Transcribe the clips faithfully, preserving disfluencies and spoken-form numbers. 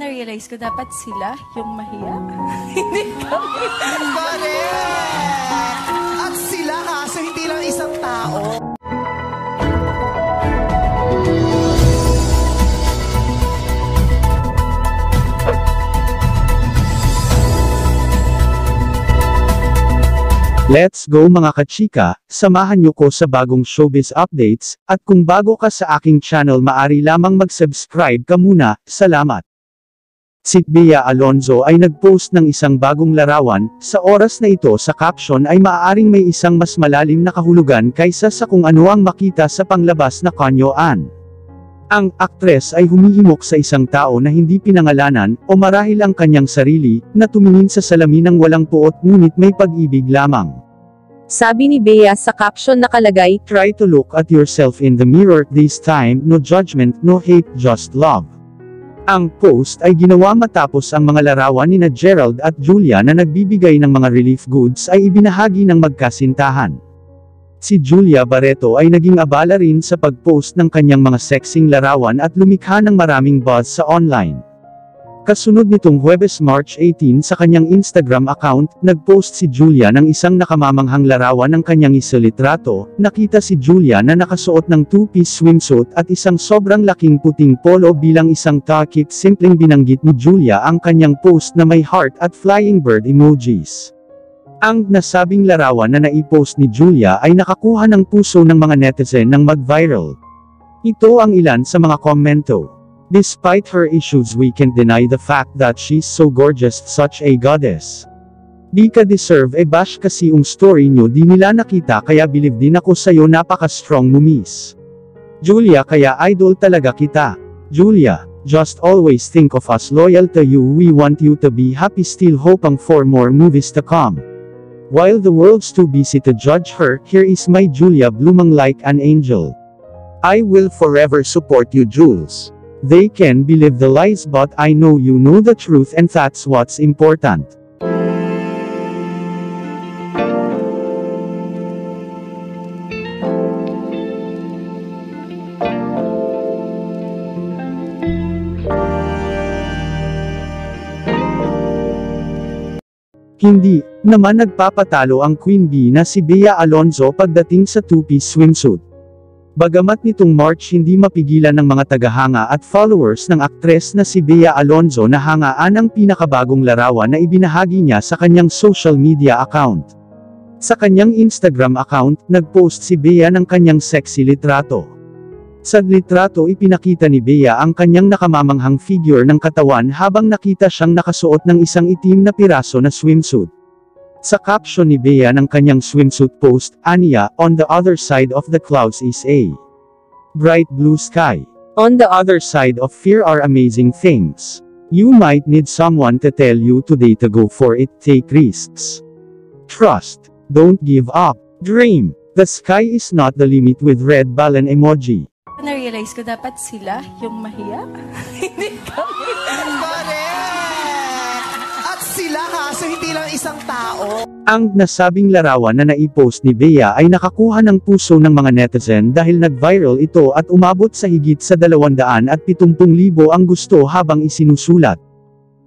na-realize ko, dapat sila yung mahiya. Hindi kami. Correct! At sila kaso hindi lang isang tao. Let's go mga kachika, samahan nyo ko sa bagong showbiz updates, at kung bago ka sa aking channel maari lamang mag-subscribe ka muna, salamat. Si Bea Alonzo ay nag-post ng isang bagong larawan, sa oras na ito sa caption ay maaaring may isang mas malalim na kahulugan kaysa sa kung ano ang makita sa panglabas na kanyoan. Ang aktres ay humihimok sa isang tao na hindi pinangalanan, o marahil ang kanyang sarili, na tumingin sa salamin ng walang puot ngunit may pag-ibig lamang. Sabi ni Bea sa caption na kalagay, "Try to look at yourself in the mirror, this time, no judgment, no hate, just love." Ang post ay ginawa matapos ang mga larawan nina Gerald at Julia na nagbibigay ng mga relief goods ay ibinahagi ng magkasintahan. Si Julia Barreto ay naging abala rin sa pag-post ng kanyang mga sexing larawan at lumikha ng maraming buzz sa online. Kasunod nitong Huwebes March eighteenth sa kanyang Instagram account, nag-post si Julia ng isang nakamamanghang larawan ng kanyang isilitrato. Nakita si Julia na nakasuot ng two-piece swimsuit at isang sobrang laking puting polo bilang isang takip. Simpleng binanggit ni Julia ang kanyang post na may heart at flying bird emojis. Ang nasabing larawan na naipost ni Julia ay nakakuha ng puso ng mga netizen nang mag-viral. Ito ang ilan sa mga komento. Despite her issues, we can't deny the fact that she's so gorgeous, such a goddess. Di ka deserve e bash kasi yung story nyo di nila nakita kaya believe din ako sa'yo, napaka-strong mo miss. Julia, kaya idol talaga kita. Julia, just always think of us, loyal to you, we want you to be happy, still hoping for more movies to come. While the world's too busy to judge her, here is my Julia blooming like an angel. I will forever support you, Jules. They can believe the lies but I know you know the truth and that's what's important. Hindi naman nagpapatalo ang Queen Bee na si Bea Alonzo pagdating sa two-piece swimsuit. Bagamat nitong March hindi mapigilan ng mga tagahanga at followers ng aktres na si Bea Alonzo na hangaan ang pinakabagong larawan na ibinahagi niya sa kanyang social media account. Sa kanyang Instagram account, nagpost si Bea ng kanyang sexy litrato. Sa litrato ipinakita ni Bea ang kanyang nakamamanghang figure ng katawan habang nakita siyang nakasuot ng isang itim na piraso na swimsuit. Sa caption ni Bea ng kanyang swimsuit post, Ania, on the other side of the clouds is a bright blue sky. On the other side of fear are amazing things. You might need someone to tell you today to go for it, take risks. Trust. Don't give up. Dream. The sky is not the limit with red balloon emoji. Na-realize ko dapat sila yung mahiya. Hindi kami. At sila kaso hindi lang isang tao. Ang nasabing larawan na naipost ni Bea ay nakakuha ng puso ng mga netizen dahil nag-viral ito at umabot sa higit sa dalawang daan at pitong libo ang gusto habang isinusulat.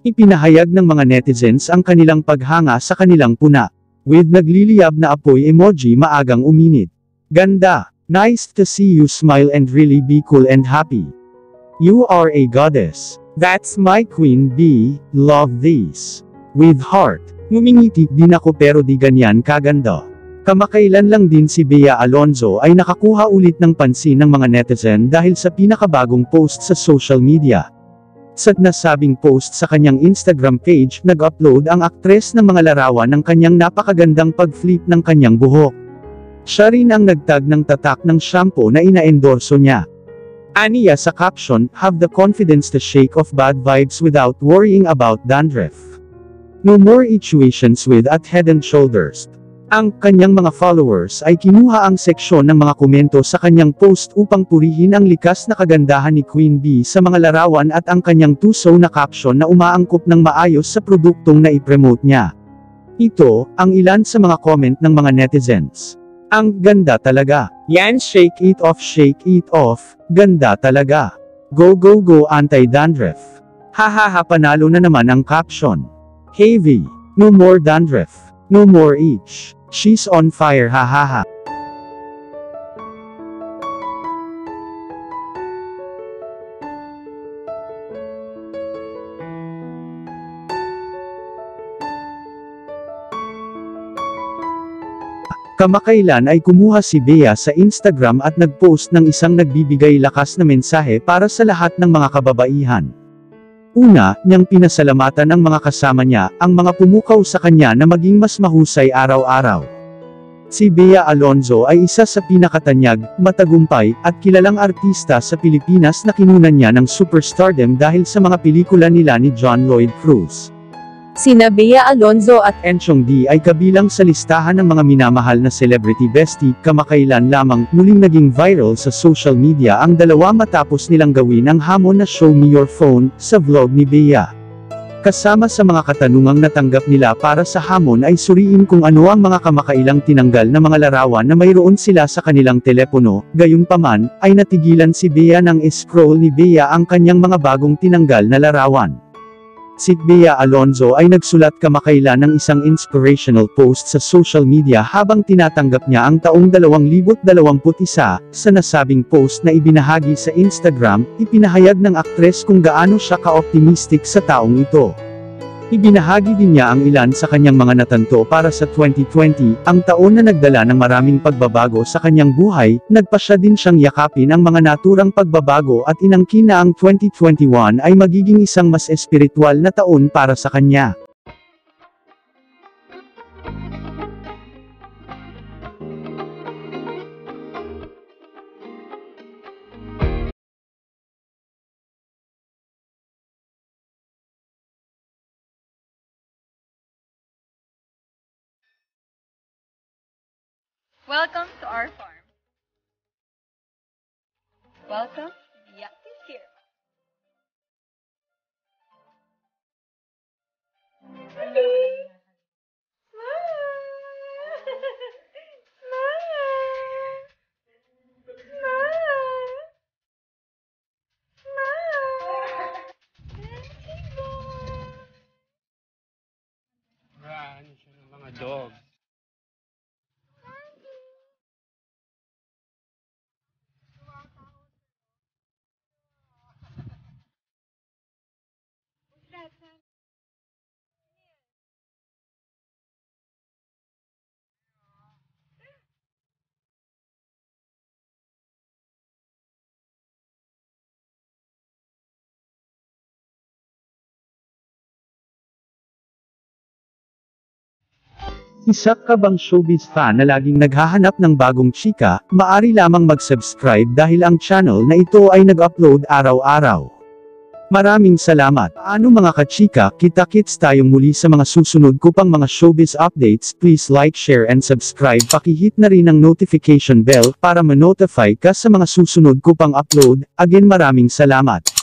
Ipinahayag ng mga netizens ang kanilang paghanga sa kanilang puna. With nagliliyab na apoy emoji maagang uminit. Ganda. Nice to see you smile and really be cool and happy. You are a goddess. That's my Queen Bee. Love this. With heart. Ngumingiti din ako pero di ganyan kaganda. Kamakailan lang din si Bea Alonzo ay nakakuha ulit ng pansin ng mga netizen dahil sa pinakabagong post sa social media. Sa nasabing post sa kanyang Instagram page, nag-upload ang aktres ng mga larawan ng kanyang napakagandang pag-flip ng kanyang buhok. Siya rin ang nagtag ng tatak ng shampoo na ina-endorso niya. Aniya sa caption, have the confidence to shake off bad vibes without worrying about dandruff. No more situations with at Head and Shoulders. Ang kanyang mga followers ay kinuha ang seksyon ng mga komento sa kanyang post upang purihin ang likas na kagandahan ni Queen Bee sa mga larawan at ang kanyang tusaw na caption na umaangkop ng maayos sa produktong na ipromote niya. Ito, ang ilan sa mga comment ng mga netizens. Ang ganda talaga. Yan, shake it off, shake it off. Ganda talaga. Go go go anti-dandruff. Hahaha, panalo na naman ang caption. Hey V, no more dandruff, no more itch, she's on fire, hahaha. Kamakailan ay kumuha si Bea sa Instagram at nagpost ng isang nagbibigay lakas na mensahe para sa lahat ng mga kababaihan. Una, niyang pinasalamatan ang mga kasama niya, ang mga pumukaw sa kanya na maging mas mahusay araw-araw. Si Bea Alonzo ay isa sa pinakatanyag, matagumpay, at kilalang artista sa Pilipinas na kinunan niya ng superstardom dahil sa mga pelikula nila ni John Lloyd Cruz. Sina Bea Alonzo at Enchong D ay kabilang sa listahan ng mga minamahal na celebrity bestie. Kamakailan lamang, muling naging viral sa social media ang dalawa matapos nilang gawin ang hamon na "Show me your phone" sa vlog ni Bea. Kasama sa mga katanungang natanggap nila para sa hamon ay suriin kung ano ang mga kamakailang tinanggal na mga larawan na mayroon sila sa kanilang telepono. Gayunpaman, ay natigilan si Bea nang iscroll ni Bea ang kanyang mga bagong tinanggal na larawan. Si Bea Alonzo ay nagsulat kamakailan ng isang inspirational post sa social media habang tinatanggap niya ang taong dalawang libo dalawampu't isa. Sa nasabing post na ibinahagi sa Instagram, ipinahayag ng aktres kung gaano siya ka-optimistic sa taong ito. Ibinahagi din niya ang ilan sa kanyang mga natanto para sa twenty twenty, ang taon na nagdala ng maraming pagbabago sa kanyang buhay. Nagpasya din siyang yakapin ang mga naturang pagbabago at inangkin na ang twenty twenty-one ay magiging isang mas espiritual na taon para sa kanya. Welcome to our farm. Welcome to the active here. Hello. Isa ka bang showbiz fan na laging naghahanap ng bagong chika? Maari lamang mag-subscribe dahil ang channel na ito ay nag-upload araw-araw. Maraming salamat. Ano mga kachika, kita-kits tayong muli sa mga susunod ko pang mga showbiz updates. Please like, share and subscribe. Pakihit na rin ang notification bell para ma-notify ka sa mga susunod ko pang upload. Again, maraming salamat.